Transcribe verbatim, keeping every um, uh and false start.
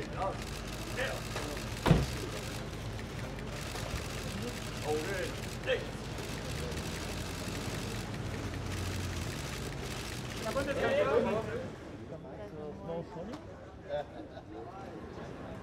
Hey, hey, hey.